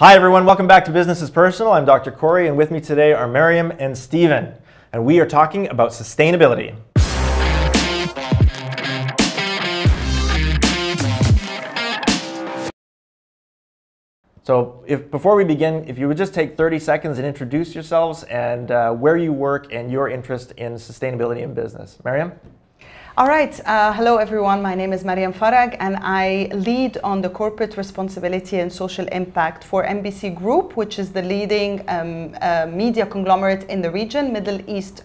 Hi everyone, welcome back to Business is Personal. I'm Dr. Corey, and with me today are Maryam and Stephen, and we are talking about sustainability. So before we begin, if you would just take 30 seconds and introduce yourselves and where you work and your interest in sustainability in business. Maryam? All right. Hello, everyone. My name is Maryam Farag, and I lead on the corporate responsibility and social impact for MBC Group, which is the leading media conglomerate in the region, Middle East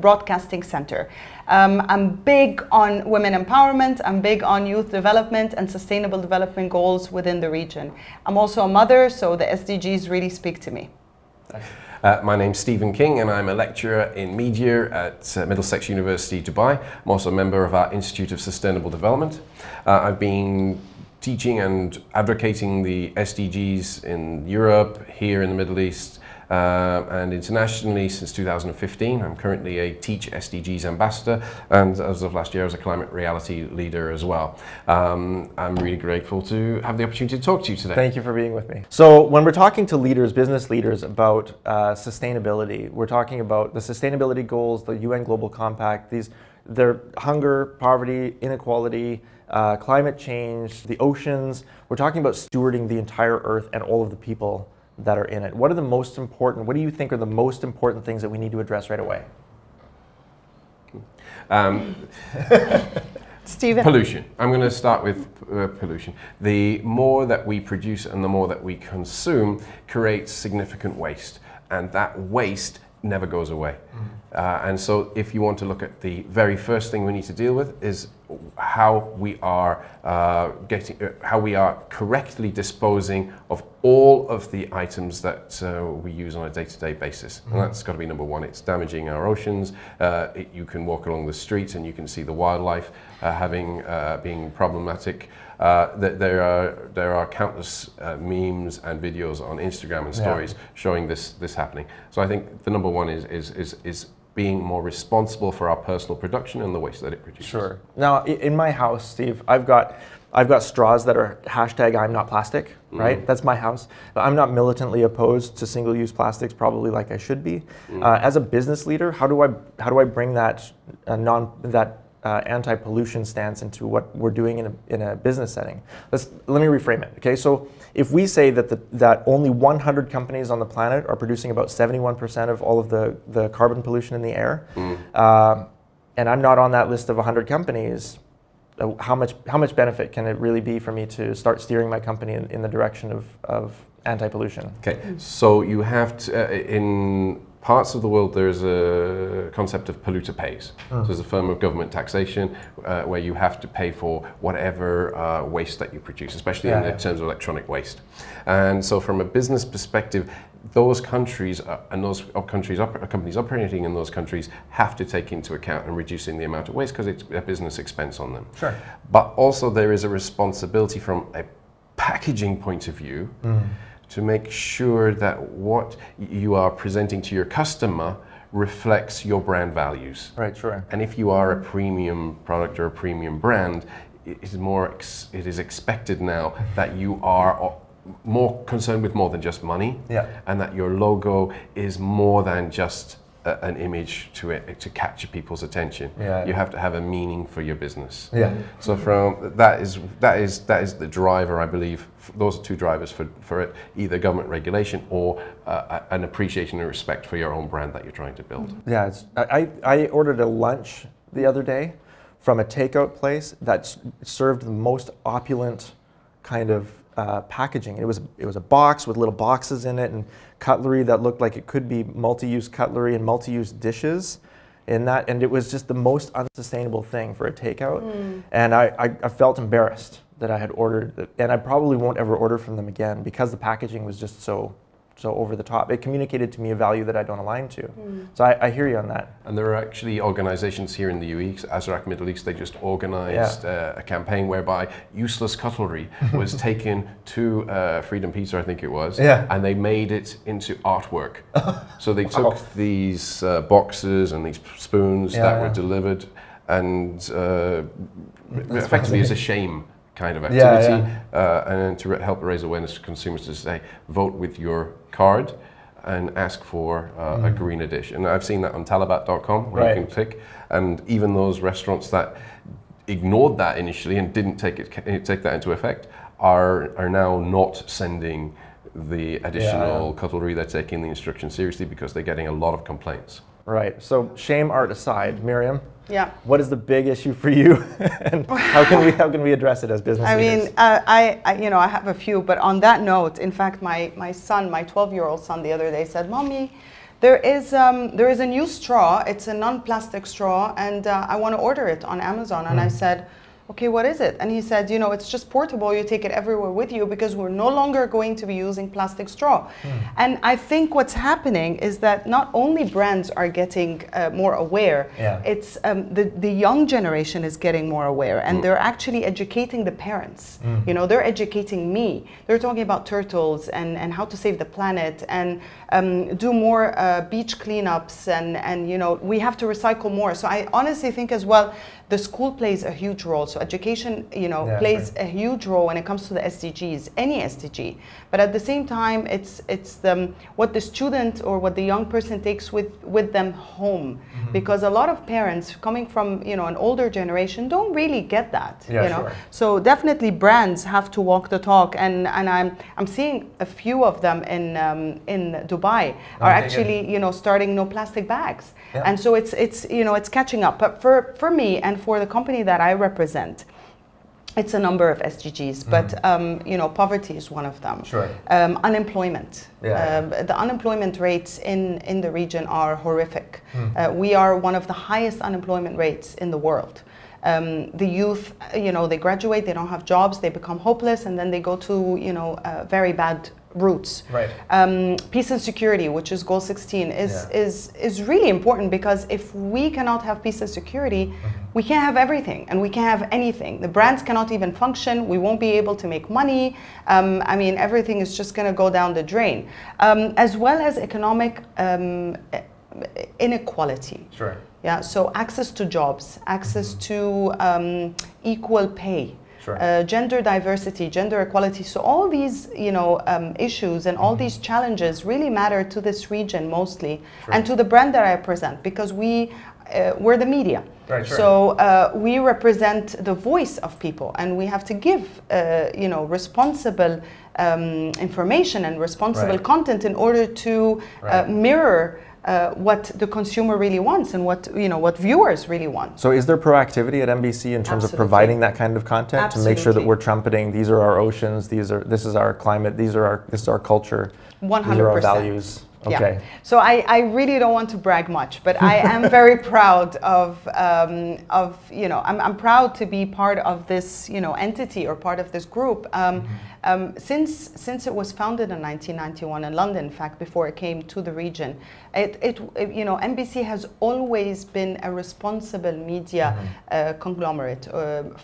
Broadcasting Center. I'm big on women empowerment. I'm big on youth development and sustainable development goals within the region. I'm also a mother, so the SDGs really speak to me. My name's Stephen King, and I'm a lecturer in media at Middlesex University, Dubai. I'm also a member of our Institute of Sustainable Development. I've been teaching and advocating the SDGs in Europe, here in the Middle East, and internationally since 2015. I'm currently a Teach SDGs ambassador, and as of last year, I was a climate reality leader as well. I'm really grateful to have the opportunity to talk to you today. Thank you for being with me. So when we're talking to leaders, business leaders, about sustainability, we're talking about the sustainability goals, the UN Global Compact, they're hunger, poverty, inequality, climate change, the oceans. We're talking about stewarding the entire earth and all of the people that are in it. What are the most important, what do you think are the most important things that we need to address right away? Stephen. Pollution. I'm going to start with pollution. The more that we produce and the more that we consume creates significant waste, and that waste never goes away. And so if you want to look at the very first thing we need to deal with is how we are correctly disposing of all of the items that we use on a day-to-day basis. And that's got to be number one. It's damaging our oceans. You can walk along the streets and you can see the wildlife being problematic. There are countless memes and videos on Instagram and stories showing this happening. So I think the number one is being more responsible for our personal production and the waste that it produces. Sure. Now, in my house, Steve, I've got straws that are hashtag I'm not plastic, right? That's my house. I'm not militantly opposed to single-use plastics, probably like I should be. As a business leader, how do I bring that anti-pollution stance into what we're doing in a business setting? Let me reframe it. Okay, so if we say that that only 100 companies on the planet are producing about 71% of all of the carbon pollution in the air, and I'm not on that list of 100 companies, how much benefit can it really be for me to start steering my company in the direction of anti-pollution? Okay, so you have to in parts of the world, there is a concept of polluter pays. So there's a form of government taxation where you have to pay for whatever waste that you produce, especially in terms of electronic waste. And so from a business perspective, those countries companies operating in those countries have to take into account and reducing the amount of waste because it's a business expense on them. Sure. But also there is a responsibility from a packaging point of view to make sure that what you are presenting to your customer reflects your brand values. Right, sure. And if you are a premium product or a premium brand, it is expected now that you are more concerned with more than just money, and that your logo is more than just an image to capture people's attention. You have to have a meaning for your business. So from that is the driver, I believe. Those are two drivers for it: either government regulation or an appreciation and respect for your own brand that you're trying to build. I ordered a lunch the other day from a takeout place that served the most opulent kind of packaging. It was a box with little boxes in it and cutlery that looked like it could be multi-use cutlery and multi-use dishes in that, and it was just the most unsustainable thing for a takeout. And I felt embarrassed that I had ordered it, and I probably won't ever order from them again because the packaging was just so over the top. It communicated to me a value that I don't align to. So I hear you on that. And there are actually organizations here in the UAE, Azraq Middle East, they just organized a campaign whereby useless cutlery was taken to Freedom Pizza, I think it was, and they made it into artwork. So they took these boxes and these spoons that were delivered and effectively as a shame kind of activity, and to help raise awareness to consumers to say, vote with your card and ask for a greener dish. And I've seen that on Talabat.com, where you can click, and even those restaurants that ignored that initially and didn't take that into effect are now not sending the additional cutlery. They're taking the instructions seriously because they're getting a lot of complaints. Right, so shame art aside, Maryam, what is the big issue for you, and how can we address it as business leaders? Mean, you know, I have a few, but on that note, in fact, my son, my 12-year-old son, the other day said, "Mommy, there is a new straw. It's a non-plastic straw, and I want to order it on Amazon." And I said, "Okay, what is it?" And he said, "You know, it's just portable. You take it everywhere with you because we're no longer going to be using plastic straw." And I think what's happening is that not only brands are getting more aware, it's the young generation is getting more aware, and they're actually educating the parents. You know, they're educating me. They're talking about turtles and how to save the planet and do more beach cleanups and you know, we have to recycle more. So I honestly think as well, the school plays a huge role. So education, you know, plays a huge role when it comes to the SDGs, any SDG. But at the same time, it's what the student or what the young person takes with them home, because a lot of parents coming from, you know, an older generation don't really get that. You know, so definitely brands have to walk the talk, and I'm seeing a few of them in Dubai are actually, you know, starting no plastic bags, and so it's you know, it's catching up. But for me and for the company that I represent, it's a number of SDGs, but you know, poverty is one of them. Unemployment. The unemployment rates in the region are horrific. We are one of the highest unemployment rates in the world. The youth, you know, they graduate, they don't have jobs, they become hopeless, and then they go to, you know, very bad routes. Peace and security, which is goal 16, is really important, because if we cannot have peace and security, we can't have everything and we can't have anything. The brands cannot even function. We won't be able to make money. I mean, everything is just going to go down the drain, as well as economic inequality. Yeah. So access to jobs, access to equal pay. Gender diversity, gender equality. So all these, you know, issues and all these challenges really matter to this region mostly, and to the brand that I represent, because we're the media. So we represent the voice of people, and we have to give, you know, responsible information and responsible content in order to mirror what the consumer really wants and what, you know, what viewers really want. So is there proactivity at MBC in terms of providing that kind of content to make sure that we're trumpeting, these are our oceans, this is our climate, this is our culture, 100%. These are our values? Okay. Yeah. So I really don't want to brag much, but I am very proud of you know, I'm proud to be part of this, you know, entity or part of this group. Since it was founded in 1991 in London, in fact, before it came to the region, it you know, MBC has always been a responsible media conglomerate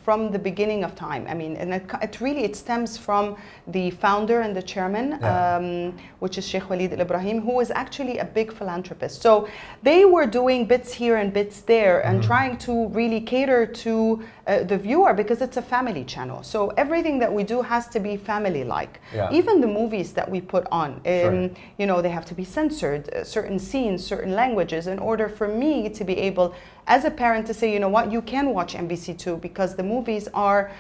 from the beginning of time. I mean, and it stems from the founder and the chairman, which is Sheikh Waleed Ibrahim, who is actually a big philanthropist. So they were doing bits here and bits there, and trying to really cater to the viewer, because it's a family channel. So everything that we do has to be family-like. Even the movies that we put on, you know, they have to be censored, certain scenes, certain languages, in order for me to be able, as a parent, to say, you know what, you can watch MBC2 because the movies are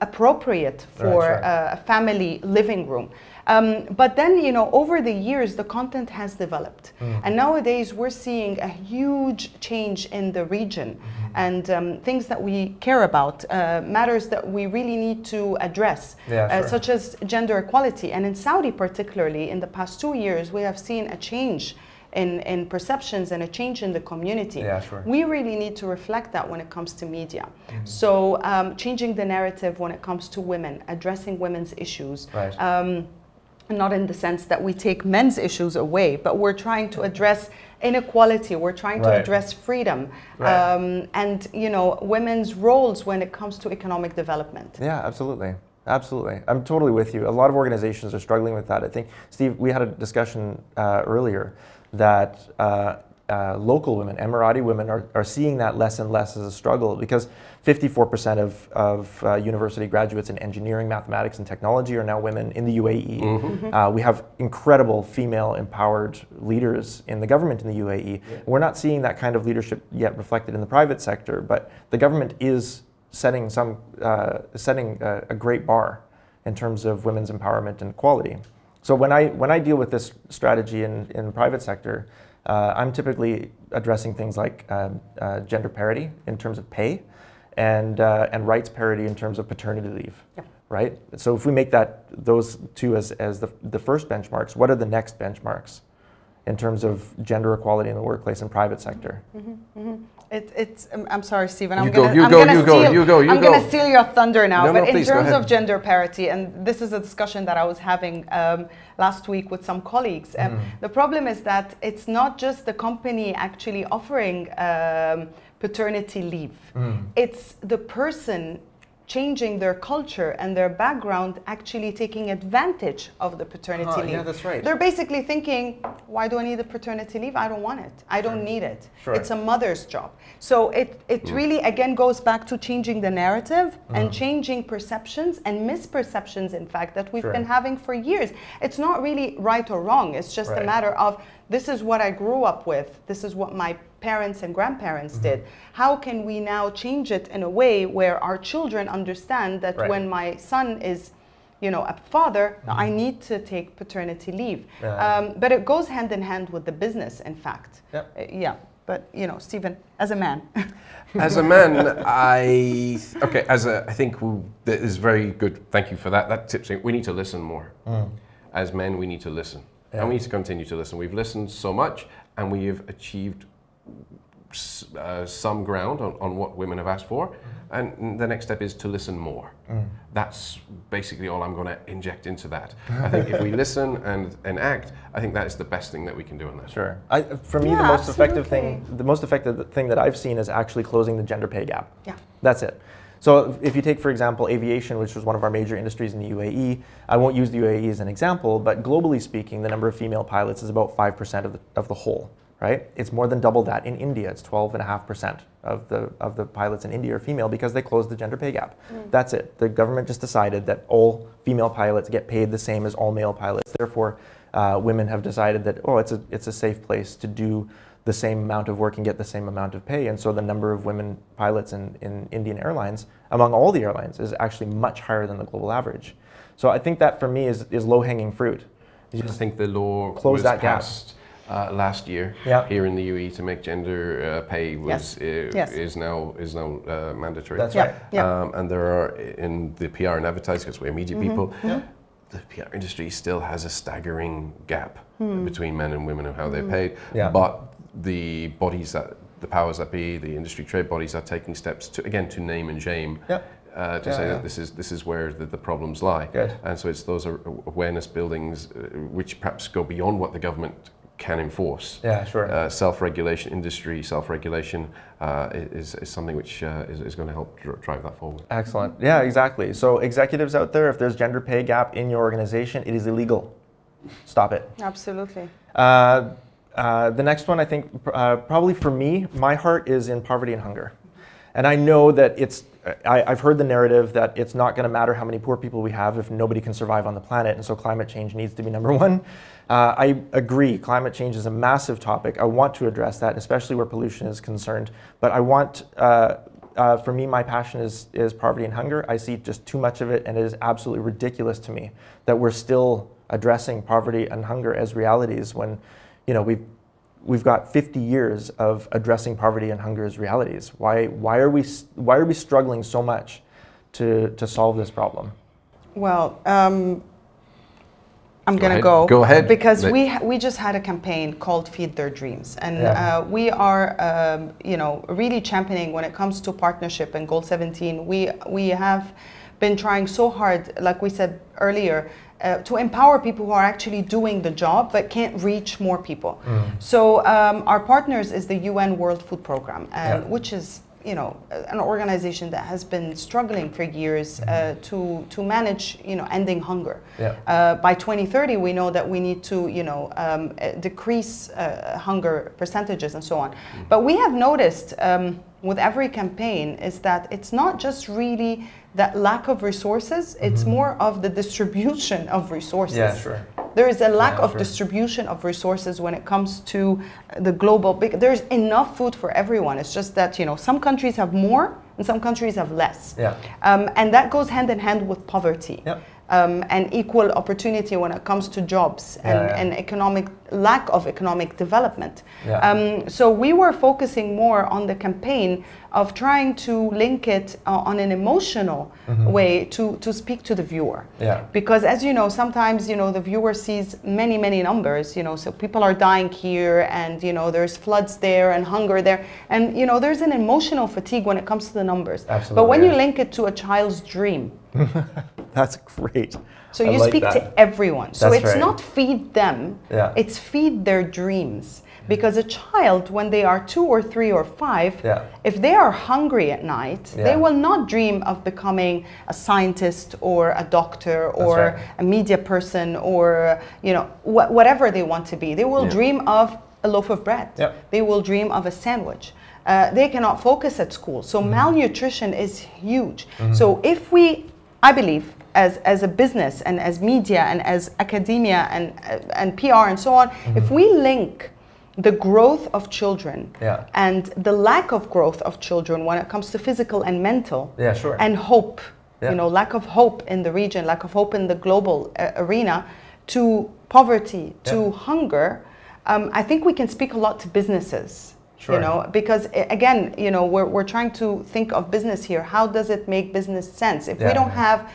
appropriate for a family living room. But then, you know, over the years, the content has developed. And nowadays, we're seeing a huge change in the region, and things that we care about, matters that we really need to address, such as gender equality. And in Saudi, particularly, in the past 2 years, we have seen a change in perceptions and a change in the community. We really need to reflect that when it comes to media. So changing the narrative when it comes to women, addressing women's issues. Not in the sense that we take men's issues away, but we're trying to address inequality, we're trying to address freedom, and, you know, women's roles when it comes to economic development. Yeah, absolutely. Absolutely. I'm totally with you. A lot of organizations are struggling with that. I think, Steve, we had a discussion earlier that local women, Emirati women, are seeing that less and less as a struggle, because 54% of university graduates in engineering, mathematics, and technology are now women in the UAE. Mm-hmm. We have incredible female empowered leaders in the government in the UAE. Yeah. We're not seeing that kind of leadership yet reflected in the private sector, but the government is setting a great bar in terms of women's empowerment and equality. So when I deal with this strategy in the private sector, I'm typically addressing things like gender parity in terms of pay, and rights parity in terms of paternity leave, yep. Right? So if we make those two as the first benchmarks, what are the next benchmarks in terms of gender equality in the workplace and private sector? Mm-hmm, mm-hmm. It's. I'm sorry, Stephen. I'm going to steal your thunder now. No, but no, please, in terms of gender parity, and this is a discussion that I was having last week with some colleagues. The problem is that it's not just the company actually offering paternity leave. It's the person changing their culture and their background, actually taking advantage of the paternity leave. Yeah, that's right. They're basically thinking, why do I need the paternity leave? I don't want it. I don't need it. Sure. It's a mother's job. So it really, again, goes back to changing the narrative and changing perceptions and misperceptions, in fact, that we've been having for years. It's not really right or wrong. It's just a matter of, this is what I grew up with. This is what my parents and grandparents did. How can we now change it in a way where our children understand that when my son is, you know, a father, I need to take paternity leave. But it goes hand in hand with the business, in fact. Yep. Yeah. But, you know, Stephen, as a man. As a man, I think that is very good. Thank you for that. That tip's in. We need to listen more. As men, we need to listen. Yeah. And we need to continue to listen. We've listened so much, and we have achieved some ground on what women have asked for, and the next step is to listen more. That's basically all I'm going to inject into that. I think if we listen and act, I think that is the best thing that we can do on that. Sure. For me, the most effective thing that I've seen is actually closing the gender pay gap. Yeah. That's it. So if you take, for example, aviation, which was one of our major industries in the UAE, I won't use the UAE as an example, but globally speaking, the number of female pilots is about 5% of the whole, right? It's more than double that in India. It's 12.5% of the pilots in India are female, because they closed the gender pay gap. That's it. The government just decided that all female pilots get paid the same as all male pilots. Therefore, women have decided that, oh, it's a safe place to do the same amount of work and get the same amount of pay. And so the number of women pilots in Indian airlines, among all the airlines, is actually much higher than the global average. So I think that, for me, is low-hanging fruit. I think the law was passed last year here in the UAE to make gender pay is now mandatory. That's right. Yeah. And there are, in the PR and advertising, because we're media people, the PR industry still has a staggering gap between men and women of how they're paid. Yeah. But the bodies that, the powers that be, the industry trade bodies, are taking steps to, again, to name and shame, to say that this is where the problems lie. Good. And so it's those awareness buildings which perhaps go beyond what the government can enforce. Yeah, sure. Self-regulation, industry self-regulation is something which is going to help drive that forward. Excellent. Yeah, exactly. So executives out there, if there's gender pay gap in your organization, it is illegal. Stop it. Absolutely. The next one, I think, probably for me, my heart is in poverty and hunger. And I know that I've heard the narrative that it's not going to matter how many poor people we have if nobody can survive on the planet, and so climate change needs to be number one. I agree, climate change is a massive topic. I want to address that, especially where pollution is concerned. But I want, for me, my passion is poverty and hunger. I see just too much of it, and it is absolutely ridiculous to me that we're still addressing poverty and hunger as realities when, you know, we've got 50 years of addressing poverty and hunger as realities. Why are we struggling so much to solve this problem? Well, I'm going to go ahead because we just had a campaign called Feed Their Dreams, and we are really championing when it comes to partnership and Goal 17. We have been trying so hard, like we said earlier, to empower people who are actually doing the job but can't reach more people. So our partners is the UN World Food Program, which is you know, an organization that has been struggling for years to manage, you know, ending hunger. Yeah. By 2030, we know that we need to, you know, decrease hunger percentages and so on. Mm-hmm. But we have noticed with every campaign is that it's not just really that lack of resources, it's mm-hmm. more of the distribution of resources. Yeah, sure. There is a lack of distribution of resources when it comes to the global, there's enough food for everyone. It's just that, you know, some countries have more and some countries have less. Yeah. And that goes hand in hand with poverty. Yep. And equal opportunity when it comes to jobs and economic lack of economic development. Yeah. So we were focusing more on the campaign of trying to link it on an emotional mm-hmm. way to speak to the viewer. Yeah. Because as you know, sometimes, you know, the viewer sees many, many numbers, you know, so people are dying here and, you know, there's floods there and hunger there. And, you know, there's an emotional fatigue when it comes to the numbers. Absolutely. But when you link it to a child's dream, that's great. So you speak to everyone. So it's not feed them, it's feed their dreams. Because a child, when they are 2 or 3 or 5, if they are hungry at night, they will not dream of becoming a scientist or a doctor or a media person or, you know, whatever they want to be. They will dream of a loaf of bread. Yep. They will dream of a sandwich. They cannot focus at school. So malnutrition is huge. So if we, I believe, as a business and as media and as academia and PR and so on, if we link the growth of children and the lack of growth of children when it comes to physical and mental and hope, you know, lack of hope in the region, lack of hope in the global arena, to poverty, to hunger, I think we can speak a lot to businesses. Sure. You know, because again, you know, we're trying to think of business here. How does it make business sense if we don't have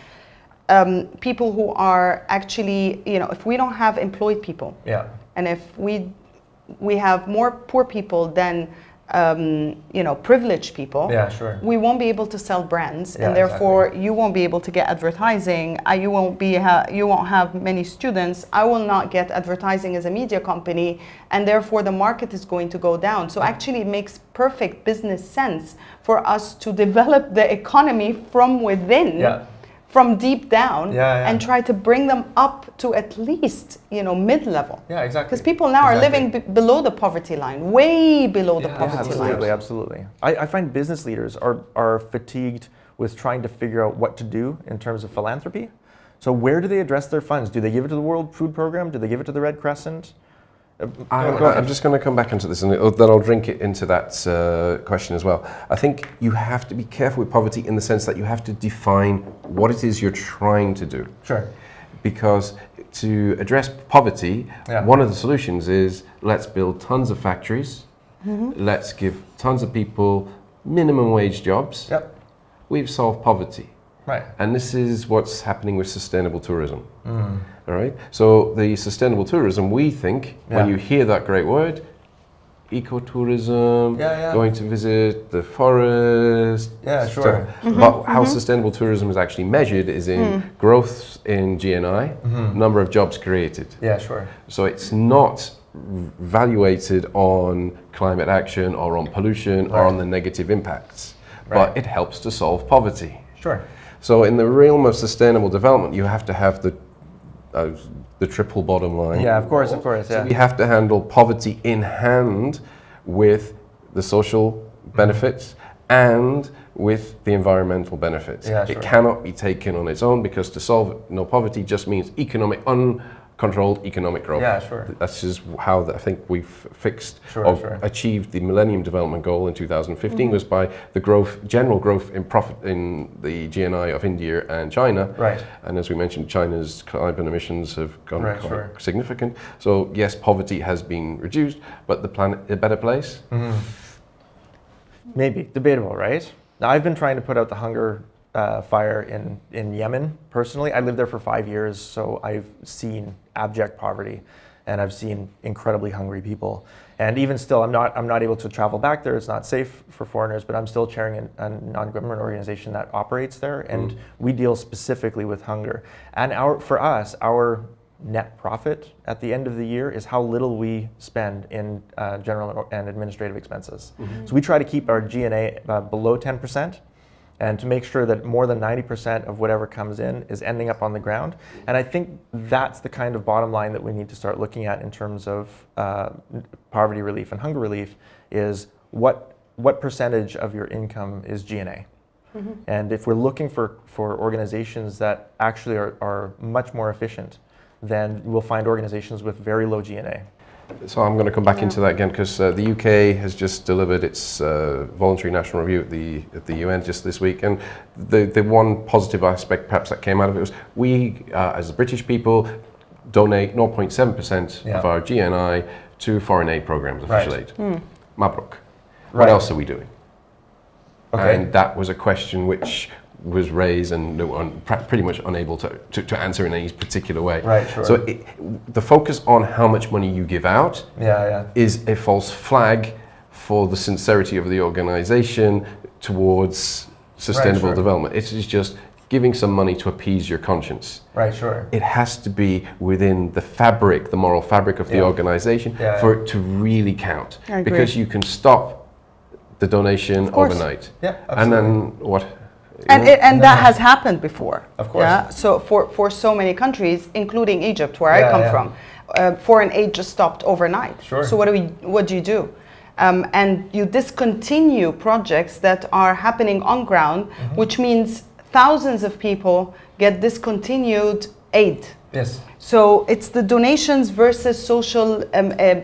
people who are actually, you know, if we don't have employed people, and if we have more poor people than you know, privileged people, we won't be able to sell brands, and therefore you won't be able to get advertising. You won't be you won't have many students. I will not get advertising as a media company, and therefore the market is going to go down. So actually it makes perfect business sense for us to develop the economy from within, from deep down, and try to bring them up to at least, you know, mid-level. Yeah, exactly. Because people now are living below the poverty line, way below the poverty line. Absolutely, absolutely. I find business leaders are fatigued with trying to figure out what to do in terms of philanthropy. So where do they address their funds? Do they give it to the World Food Program? Do they give it to the Red Crescent? I'm just going to come back into this, and then I'll drink it into that question as well. I think you have to be careful with poverty in the sense that you have to define what it is you're trying to do. Sure. Because to address poverty, one of the solutions is let's build tons of factories, let's give tons of people minimum wage jobs. Yep. We've solved poverty. Right. And this is what's happening with sustainable tourism. All right. So the sustainable tourism, we think, when you hear that great word, ecotourism, going to visit the forest. Yeah, sure. But how sustainable tourism is actually measured is in growth in GNI, number of jobs created. Yeah, sure. So it's not valuated on climate action or on pollution or on the negative impacts, but it helps to solve poverty. Sure. So in the realm of sustainable development, you have to have the triple bottom line. Yeah, of course, of course. Yeah. So we have to handle poverty in hand with the social benefits and with the environmental benefits. Yeah, sure. It cannot be taken on its own, because to solve no poverty just means uncontrolled economic growth. Yeah, sure. That's just how I think we've fixed or achieved the Millennium Development Goal in 2015 was by the general growth in profit in the GNI of India and China. Right. And as we mentioned, China's carbon emissions have gone quite significant. So yes, poverty has been reduced, but the planet a better place? Maybe debatable, right? Now I've been trying to put out the hunger fire in Yemen. Personally, I lived there for 5 years, so I've seen abject poverty, and I've seen incredibly hungry people. And even still, I'm not able to travel back there. It's not safe for foreigners, but I'm still chairing a non-government organization that operates there, and we deal specifically with hunger. And for us, our net profit at the end of the year is how little we spend in general and administrative expenses. Mm-hmm. So we try to keep our G&A below 10%, and to make sure that more than 90% of whatever comes in is ending up on the ground. And I think that's the kind of bottom line that we need to start looking at in terms of poverty relief and hunger relief, is what percentage of your income is G&A. Mm-hmm. And if we're looking for organizations that actually are much more efficient, then we'll find organizations with very low G&A. So I'm going to come back into that again, because the UK has just delivered its voluntary national review at the UN just this week, and the one positive aspect perhaps that came out of it was we as the British people donate 0.7% of our GNI to foreign aid programs, official aid. Mabruk. What else are we doing? Okay. And that was a question which was raised and pretty much unable to answer in any particular way. Right, sure. So the focus on how much money you give out is a false flag for the sincerity of the organization towards sustainable development. It's just giving some money to appease your conscience. Right, sure. It has to be within the fabric, the moral fabric of the organization for it to really count. I agree. Because you can stop the donation overnight. Yeah, absolutely. And then what? And that has happened before. Of course. Yeah? So for so many countries, including Egypt, where I come from, foreign aid just stopped overnight. Sure. So what do you do? And you discontinue projects that are happening on ground, which means thousands of people get discontinued aid. Yes. So it's the donations versus social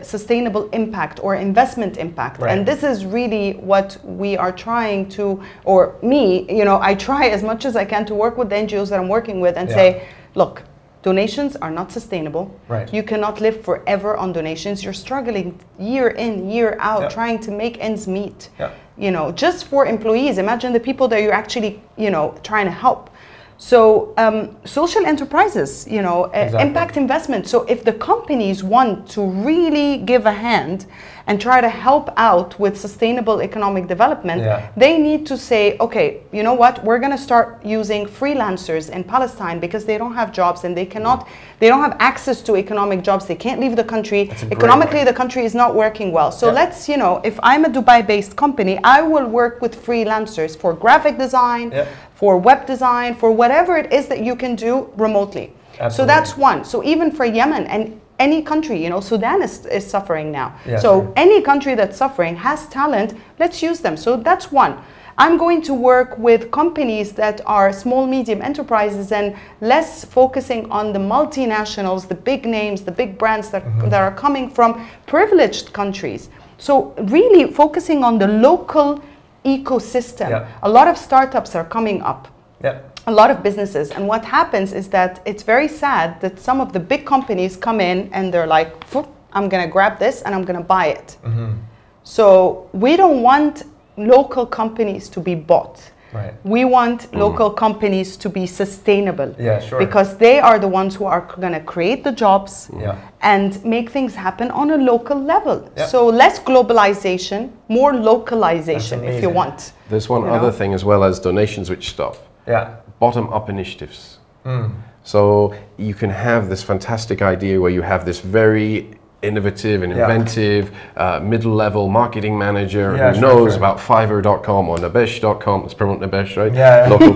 sustainable impact or investment impact. Right. And this is really what we are trying to, or me, you know, I try as much as I can to work with the NGOs that I'm working with and say, look, donations are not sustainable. Right. You cannot live forever on donations. You're struggling year in, year out, trying to make ends meet. Yeah. You know, just for employees, imagine the people that you're actually, you know, trying to help. So social enterprises, you know, impact investment. So if the companies want to really give a hand and try to help out with sustainable economic development, they need to say, okay, you know what, we're going to start using freelancers in Palestine because they don't have jobs and they cannot, they don't have access to economic jobs. They can't leave the country. Economically, the country is not working well. So let's, you know, if I'm a Dubai-based company, I will work with freelancers for graphic design, for web design, for whatever it is that you can do remotely. Absolutely. So that's one. So even for Yemen and any country, you know, Sudan is suffering now. Yeah, so any country that's suffering has talent, let's use them. So that's one. I'm going to work with companies that are small, medium enterprises and less focusing on the multinationals, the big names, the big brands that, that are coming from privileged countries. So really focusing on the local ecosystem. Yeah. A lot of startups are coming up, a lot of businesses, and what happens is that it's very sad that some of the big companies come in and they're like, I'm gonna grab this and I'm gonna buy it. So we don't want local companies to be bought. Right. We want local companies to be sustainable, because they are the ones who are going to create the jobs and make things happen on a local level. So less globalization, more localization, if you want. There's one other thing as well as donations which stop. Bottom-up initiatives. So you can have this fantastic idea where you have this very innovative and inventive middle-level marketing manager who knows about Fiverr.com or Nabesh.com, let's promote Nabesh, right? Yeah. Local,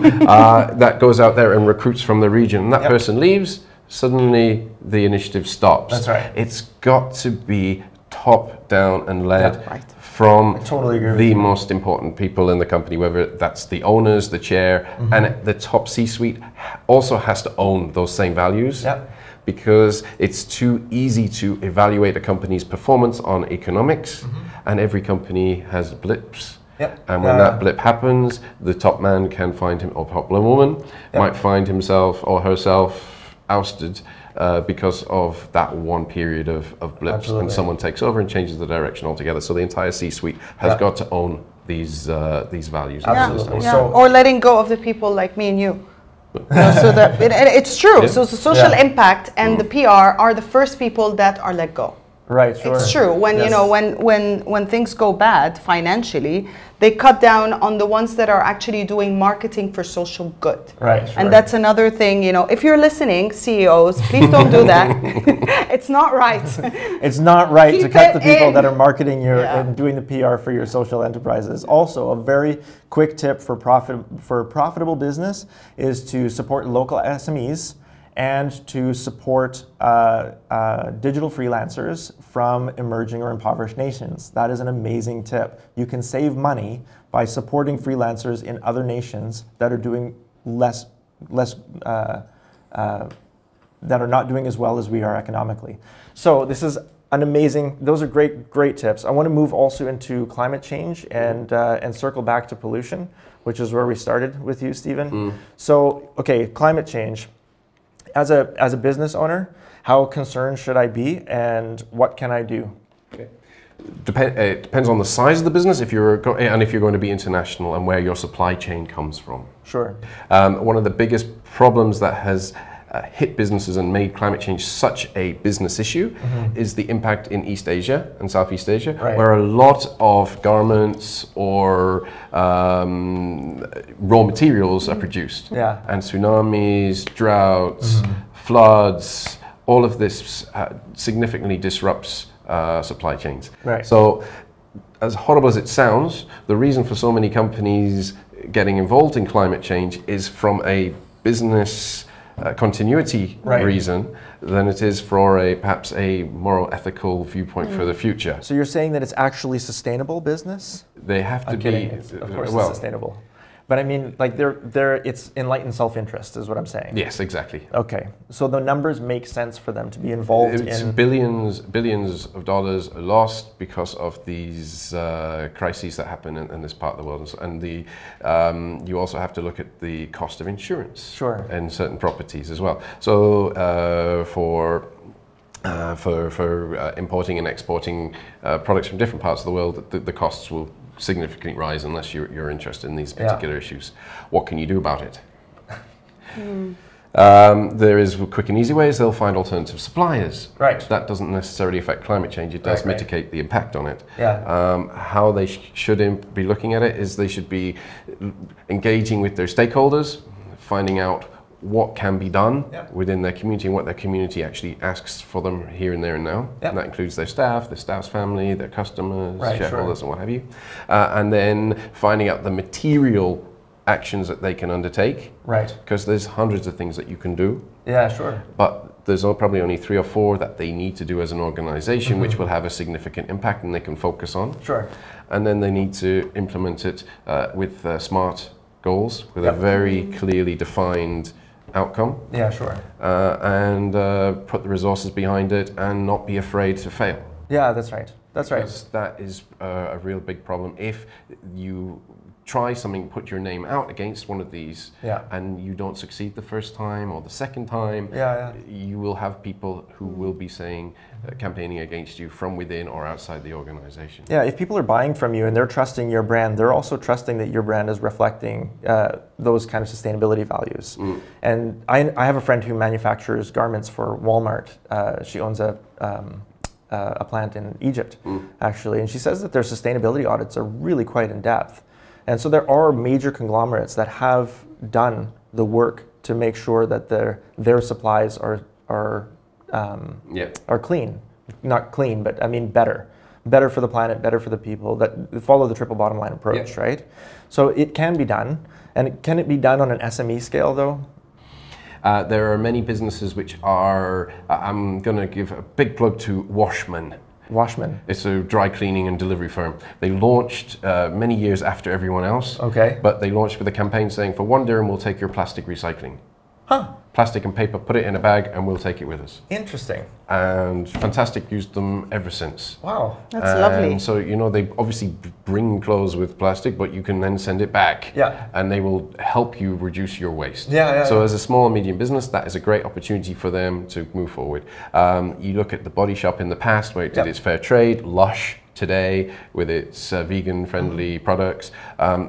that goes out there and recruits from the region, and that person leaves, suddenly the initiative stops. That's right. It's got to be top-down and led from the most important people in the company, whether that's the owners, the chair, and the top C-suite also has to own those same values. Because it's too easy to evaluate a company's performance on economics, and every company has blips. And when that blip happens, the top man can find him, or top woman might find himself or herself ousted because of that one period of blips. Absolutely. And someone takes over and changes the direction altogether. So the entire C-suite has got to own these values. Absolutely. So or letting go of the people like me and you. So it's true. So the social impact and the PR are the first people that are let go. Right, sure. It's true. When, yes, you know, when things go bad financially, they cut down on the ones that are actually doing marketing for social good. Right, sure. And that's another thing, you know, if you're listening, CEOs, please don't do that. It's not right. It's not right to cut the people that are marketing your, yeah, and doing the PR for your social enterprises. Also, a very quick tip for profitable business is to support local SMEs and to support digital freelancers from emerging or impoverished nations. That is an amazing tip. You can save money by supporting freelancers in other nations that are doing that are not doing as well as we are economically. So this is an amazing, those are great, great tips. I want to move also into climate change and circle back to pollution, which is where we started with you, Stephen. So, okay, climate change. As a business owner, how concerned should I be, and what can I do? Okay. It depends on the size of the business, if you're and if you're going to be international, and where your supply chain comes from. Sure. One of the biggest problems that has hit businesses and made climate change such a business issue is the impact in East Asia and Southeast Asia, where a lot of garments or raw materials are produced. Yeah. And tsunamis, droughts, floods, all of this significantly disrupts supply chains. Right. So, as horrible as it sounds, the reason for so many companies getting involved in climate change is from a business continuity reason than it is for a perhaps a moral ethical viewpoint for the future. So you're saying that it's actually sustainable business? They have to be, of course, it's sustainable. But I mean, like it's enlightened self-interest is what I'm saying. Yes, exactly. Okay, so the numbers make sense for them to be involved in... Billions of dollars are lost because of these crises that happen in this part of the world. And the you also have to look at the cost of insurance. Sure. And certain properties as well. So for importing and exporting products from different parts of the world, the costs will significantly rise unless you're interested in these particular issues. What can you do about it? There is quick and easy ways. They'll find alternative suppliers. Right. That doesn't necessarily affect climate change. It does mitigate the impact on it. Yeah. How they should be looking at it is they should be engaging with their stakeholders, finding out what can be done within their community and what their community actually asks for them here and there and now. Yep. And that includes their staff, their staff's family, their customers, shareholders and what have you. And then finding out the material actions that they can undertake. Right. Because there's hundreds of things that you can do. Yeah, sure. But there's probably only 3 or 4 that they need to do as an organization, which will have a significant impact and they can focus on. Sure. And then they need to implement it with smart goals, with a very clearly defined outcome. Yeah, sure. And put the resources behind it and not be afraid to fail. Yeah, that's right. That's right. Because that is a real big problem. If you try something, put your name out against one of these, and you don't succeed the first time or the second time, you will have people who will be saying, campaigning against you from within or outside the organization. Yeah, if people are buying from you and they're trusting your brand, they're also trusting that your brand is reflecting those kind of sustainability values. And I have a friend who manufactures garments for Walmart. She owns a plant in Egypt, actually, and she says that their sustainability audits are really quite in depth. And so there are major conglomerates that have done the work to make sure that their supplies are clean. Not clean, but I mean better. Better for the planet, better for the people, that follow the triple bottom line approach, right? So it can be done. And can it be done on an SME scale, though? There are many businesses which are, I'm going to give a big plug to Washmen. Washmen. It's a dry cleaning and delivery firm. They launched many years after everyone else. Okay. But they launched with a campaign saying, for £1 we'll take your plastic recycling. Huh. Plastic and paper, put it in a bag and we'll take it with us. Interesting. And fantastic, used them ever since. Wow, that's lovely. So, you know, they obviously bring clothes with plastic, but you can then send it back. Yeah. And they will help you reduce your waste. Yeah, yeah. So as a small and medium business, that is a great opportunity for them to move forward. You look at the Body Shop in the past where it did its fair trade, Lush. today with its vegan-friendly products.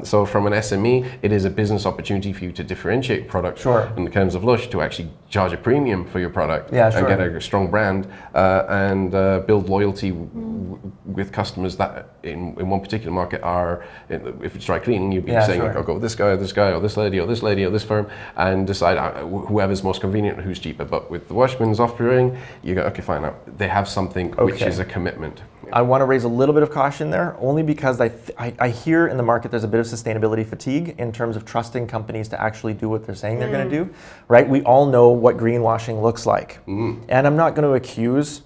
So from an SME, it is a business opportunity for you to differentiate products in the terms of Lush, to actually charge a premium for your product and get a strong brand and build loyalty with customers that in one particular market are, if it's dry cleaning, you'd be saying, like, I'll go with this guy, or this lady, or this lady, or this firm, and decide whoever's most convenient, who's cheaper. But with the Washmen's offering, you go, okay, fine, they have something which is a commitment. I want to raise a little bit of caution there, only because I hear in the market there's a bit of sustainability fatigue in terms of trusting companies to actually do what they're saying they're going to do, right? We all know what greenwashing looks like. And I'm not going to accuse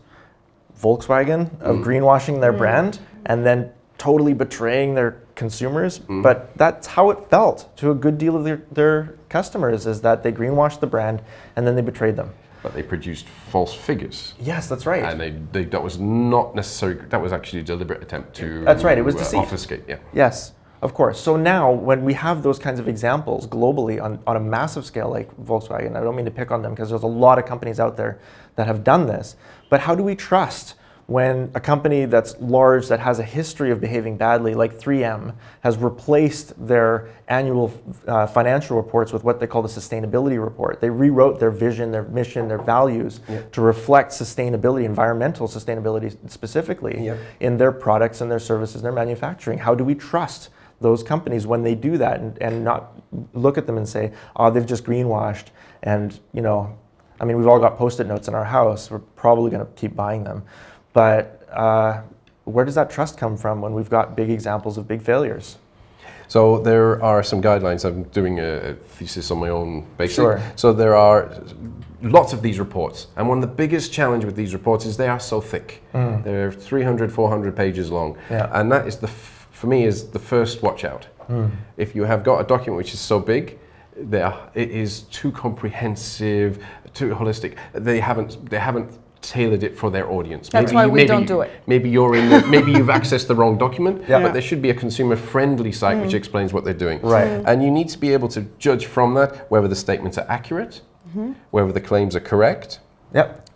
Volkswagen of greenwashing their brand and then totally betraying their consumers, but that's how it felt to a good deal of their customers, is that they greenwashed the brand and then they betrayed them. But they produced false figures. Yes, that's right. And they that was not necessary. That was actually a deliberate attempt to. That's right. It was deceit. Obfuscate. Yeah. Yes, of course. So now, when we have those kinds of examples globally on a massive scale, like Volkswagen, I don't mean to pick on them because there's a lot of companies out there that have done this. But how do we trust when a company that's large, that has a history of behaving badly, like 3M, has replaced their annual financial reports with what they call the sustainability report? They rewrote their vision, their mission, their values to reflect sustainability, environmental sustainability specifically, in their products and their services and their manufacturing. How do we trust those companies when they do that and not look at them and say, oh, they've just greenwashed, and, you know, I mean, we've all got Post-it notes in our house. We're probably going to keep buying them. But where does that trust come from when we've got big examples of big failures? So there are some guidelines. I'm doing a thesis on my own, basically. So there are lots of these reports. And one of the biggest challenge with these reports is they are so thick. They're 300, 400 pages long. And that is, for me, is the first watch out. If you have got a document which is so big, it is too comprehensive, too holistic. They haven't tailored it for their audience. That's why we don't do it. Maybe you're in. Maybe you've accessed the wrong document. But there should be a consumer-friendly site which explains what they're doing. And you need to be able to judge from that whether the statements are accurate, whether the claims are correct.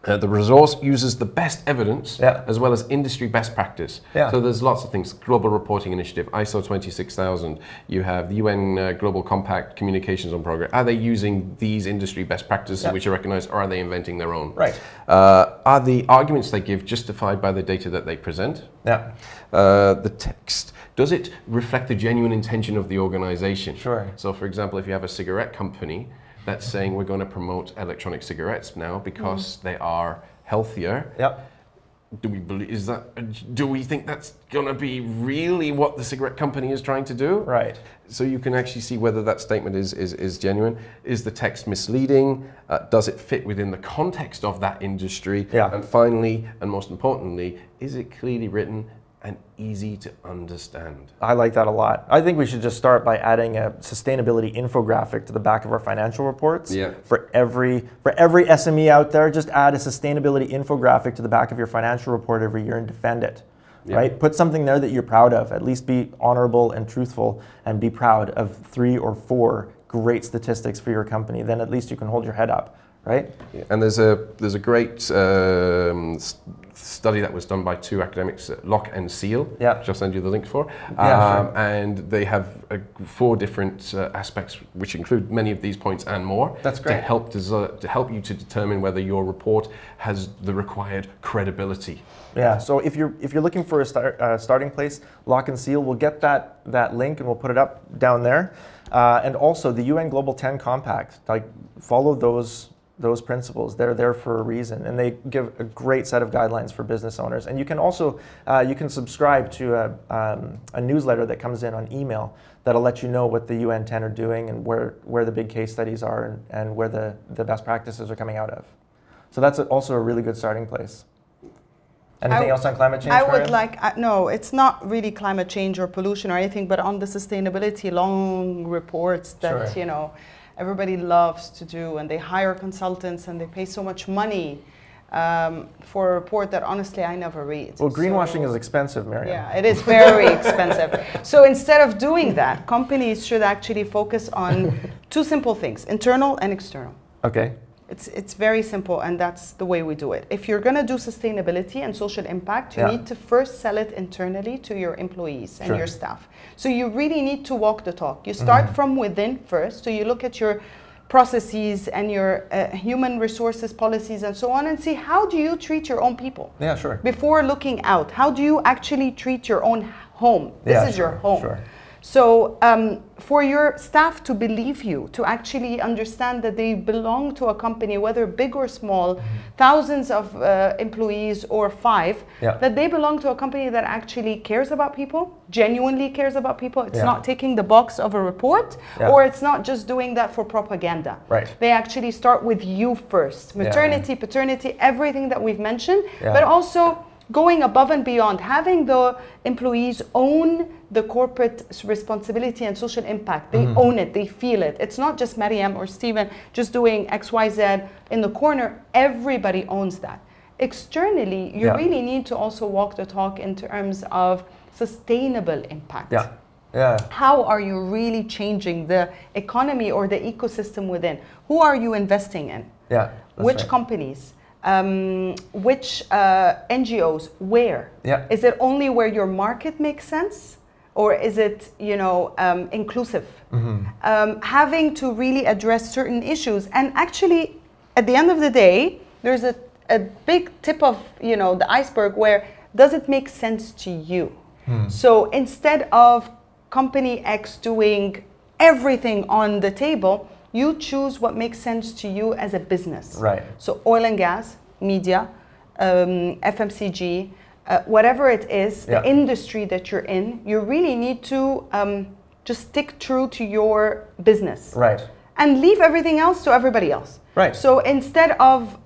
The resource uses the best evidence as well as industry best practice. So there's lots of things. Global Reporting Initiative, ISO 26000. You have the UN Global Compact Communications on Progress. Are they using these industry best practices which are recognized, or are they inventing their own? Are the arguments they give justified by the data that they present? The text, does it reflect the genuine intention of the organization? So for example, if you have a cigarette company that's saying we're going to promote electronic cigarettes now because they are healthier. Do we think that's going to be really what the cigarette company is trying to do? So you can actually see whether that statement is genuine. Is the text misleading? Does it fit within the context of that industry? And finally, and most importantly, is it clearly written and easy to understand? I like that a lot. I think we should just start by adding a sustainability infographic to the back of our financial reports. For every SME out there, just add a sustainability infographic to the back of your financial report every year and defend it. Right? Put something there that you're proud of. At least be honorable and truthful and be proud of 3 or 4 great statistics for your company. Then at least you can hold your head up. And there's a great study that was done by 2 academics, Lock and Seal, which I'll send you the link for. And they have 4 different aspects, which include many of these points and more. That's great. To help you to determine whether your report has the required credibility. So if you're looking for a starting place, Lock and Seal, we'll get that link and we'll put it up down there. And also the UN Global 10 Compact, like follow those principles. They're there for a reason, and they give a great set of guidelines for business owners. And you can also subscribe to a newsletter that comes in on email that'll let you know what the UN 10 are doing and where the big case studies are and where the best practices are coming out of. So that's also a really good starting place. Anything else on climate change? No, it's not really climate change or pollution or anything, but on the sustainability long reports that you know, everybody loves to do, and they hire consultants and they pay so much money for a report that honestly I never read. Well, greenwashing is expensive, Maryam. Yeah, it is very expensive. So instead of doing that, companies should actually focus on 2 simple things, internal and external. It's very simple, and that's the way we do it. If you're going to do sustainability and social impact, you need to first sell it internally to your employees and your staff. So you really need to walk the talk. You start from within first. So you look at your processes and your human resources policies and so on, and see how do you treat your own people. Yeah, sure. Before looking out, how do you actually treat your own home? This is your home. So for your staff to believe you, to actually understand that they belong to a company, whether big or small, thousands of employees or 5, that they belong to a company that actually cares about people, genuinely cares about people. It's not taking the box of a report, or it's not just doing that for propaganda. Right. They actually start with you first. Maternity, paternity, everything that we've mentioned, but also going above and beyond, having the employees own the corporate responsibility and social impact. They own it, they feel it. It's not just Maryam or Stephen just doing XYZ in the corner. Everybody owns that. Externally, you really need to also walk the talk in terms of sustainable impact. How are you really changing the economy or the ecosystem within? Who are you investing in? Which companies? Which NGOs, where? Is it only where your market makes sense? Or is it, you know, inclusive? Having to really address certain issues. And actually, at the end of the day, there's a big tip of, you know, the iceberg where does it make sense to you? So instead of company X doing everything on the table, you choose what makes sense to you as a business. Right. So oil and gas, media, FMCG, whatever it is, the industry that you're in, you really need to just stick true to your business. Right. And leave everything else to everybody else. Right. So instead of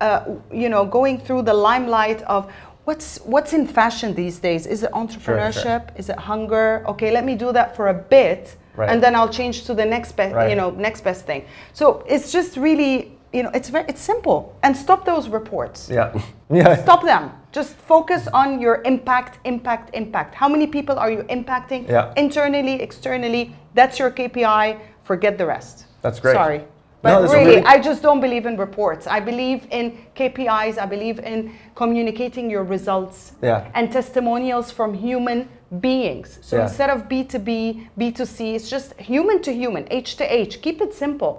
you know, going through the limelight of what's in fashion these days? Is it entrepreneurship? Is it hunger? Okay, let me do that for a bit. And then I'll change to the next best, you know, next best thing. So it's just really, you know, it's simple. And stop those reports. Stop them. Just focus on your impact, impact, impact. How many people are you impacting internally, externally? That's your KPI. Forget the rest. That's great. Sorry. But no, really, I just don't believe in reports. I believe in KPIs. I believe in communicating your results and testimonials from human beings. So instead of B2B, B2C, it's just human to human, H to H. Keep it simple.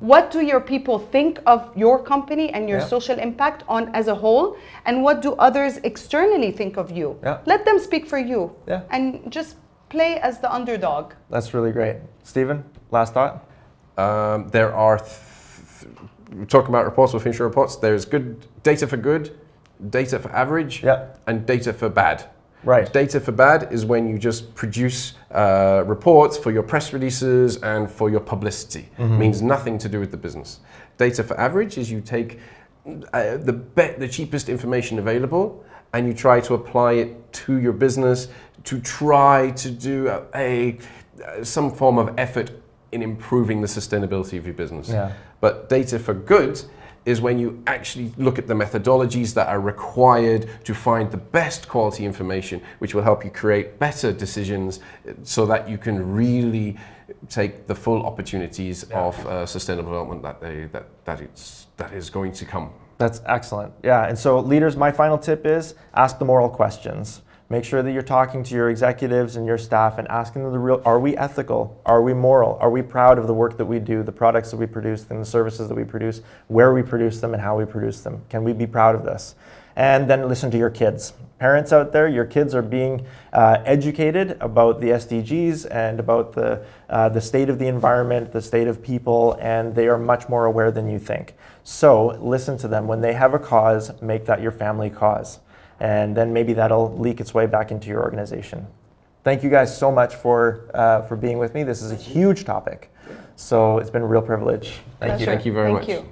What do your people think of your company and your social impact on as a whole? And what do others externally think of you? Let them speak for you and just play as the underdog. That's really great. Stephen, last thought? There are, we're talking about reports, we'll finish reports, there's good, data for average, and data for bad. Right. Data for bad is when you just produce reports for your press releases and for your publicity. It means nothing to do with the business. Data for average is you take the cheapest information available and you try to apply it to your business to try to do some form of effort in improving the sustainability of your business. But data for good is when you actually look at the methodologies that are required to find the best quality information, which will help you create better decisions so that you can really take the full opportunities of sustainable development that is going to come. That's excellent. Yeah, and so leaders, my final tip is ask the moral questions. Make sure that you're talking to your executives and your staff and asking them the real, are we ethical? Are we moral? Are we proud of the work that we do, the products that we produce, and the services that we produce, where we produce them and how we produce them? Can we be proud of this? And then listen to your kids. Parents out there, your kids are being educated about the SDGs and about the state of the environment, the state of people, and they are much more aware than you think. So listen to them. When they have a cause, make that your family cause. And then maybe that'll leak its way back into your organization. Thank you guys so much for being with me. This is a huge topic. So it's been a real privilege. Thank you. Thank you very much.